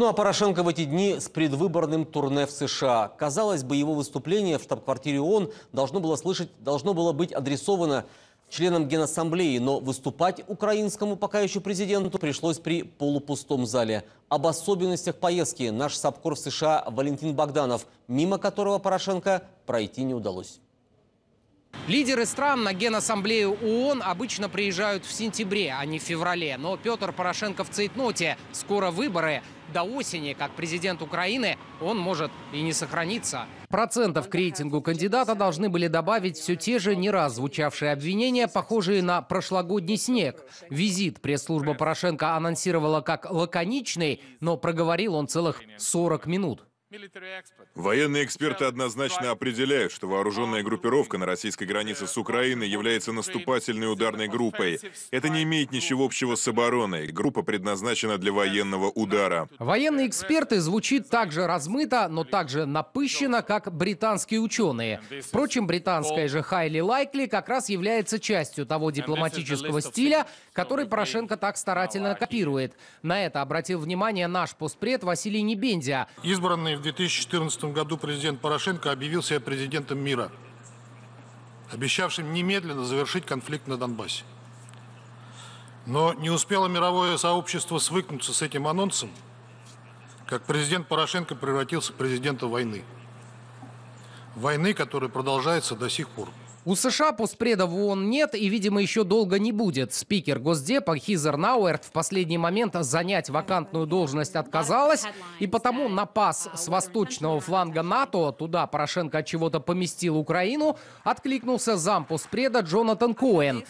Ну а Порошенко в эти дни с предвыборным турне в США. Казалось бы, его выступление в штаб-квартире ООН должно было быть адресовано членам Генассамблеи, но выступать украинскому пока еще президенту пришлось при полупустом зале. Об особенностях поездки наш сапкор в США Валентин Богданов, мимо которого Порошенко пройти не удалось. Лидеры стран на Генассамблею ООН обычно приезжают в сентябре, а не в феврале. Но Петр Порошенко в цейтноте. Скоро выборы. До осени, как президент Украины, он может и не сохраниться. Процентов к рейтингу кандидата должны были добавить все те же не раз звучавшие обвинения, похожие на прошлогодний снег. Визит пресс-служба Порошенко анонсировала как лаконичный, но проговорил он целых 40 минут. Военные эксперты однозначно определяют, что вооруженная группировка на российской границе с Украиной является наступательной ударной группой. Это не имеет ничего общего с обороной. Группа предназначена для военного удара. Военные эксперты звучит так же размыто, но также напыщенно, как британские ученые. Впрочем, британская же highly likely как раз является частью того дипломатического стиля, который Порошенко так старательно копирует. На это обратил внимание наш постпред Василий Небензя. Избранный в 2014 году президент Порошенко объявил себя президентом мира, обещавшим немедленно завершить конфликт на Донбассе. Но не успело мировое сообщество свыкнуться с этим анонсом, как президент Порошенко превратился в президента войны. Войны, которая продолжается до сих пор. У США постпредов ООН нет и, видимо, еще долго не будет. Спикер Госдепа Хизер Науэрт в последний момент занять вакантную должность отказалась, и потому на пас с восточного фланга НАТО, туда Порошенко от чего-то поместил Украину, откликнулся зам постпреда Джонатан Коэн.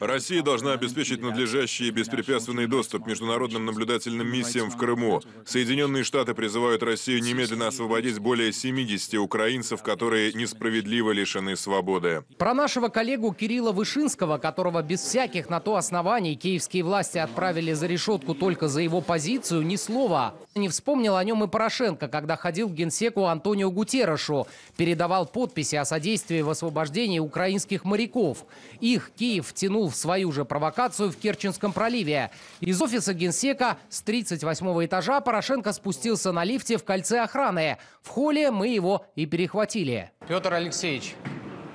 Россия должна обеспечить надлежащий и беспрепятственный доступ к международным наблюдательным миссиям в Крыму. Соединенные Штаты призывают Россию немедленно освободить более 70 украинцев, которые несправедливо лишены свободы. Про нашего коллегу Кирилла Вышинского, которого без всяких на то оснований киевские власти отправили за решетку только за его позицию, ни слова. Не вспомнил о нем и Порошенко, когда ходил к генсеку Антонио Гутеррешу, передавал подписи о содействии в освобождении украинских моряков. Их Киев втянул в свою же провокацию в Керченском проливе. Из офиса генсека с 38-го этажа Порошенко спустился на лифте в кольце охраны. В холле мы его и перехватили. Петр Алексеевич,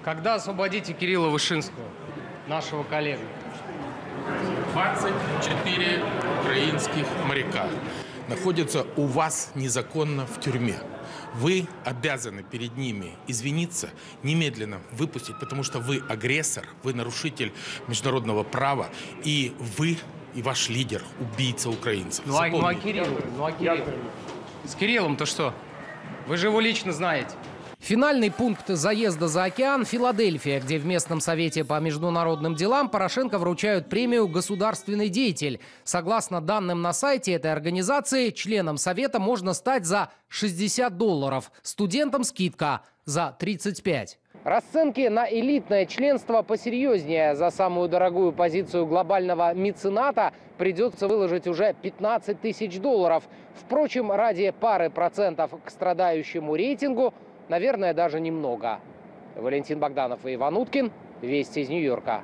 когда освободите Кирилла Вышинского, нашего коллегу? 24 украинских моряка находятся у вас незаконно в тюрьме. Вы обязаны перед ними извиниться, немедленно выпустить, потому что вы агрессор, вы нарушитель международного права, и вы, и ваш лидер, убийца украинцев. Ну а Кирилл? С Кириллом-то что? Вы же его лично знаете. Финальный пункт заезда за океан – Филадельфия, где в местном совете по международным делам Порошенко вручают премию «Государственный деятель». Согласно данным на сайте этой организации, членом совета можно стать за $60, студентам скидка за 35. Расценки на элитное членство посерьезнее. За самую дорогую позицию глобального мецената придется выложить уже $15 000. Впрочем, ради пары процентов к страдающему рейтингу, наверное, даже немного. Валентин Богданов и Иван Нуткин. Вести из Нью-Йорка.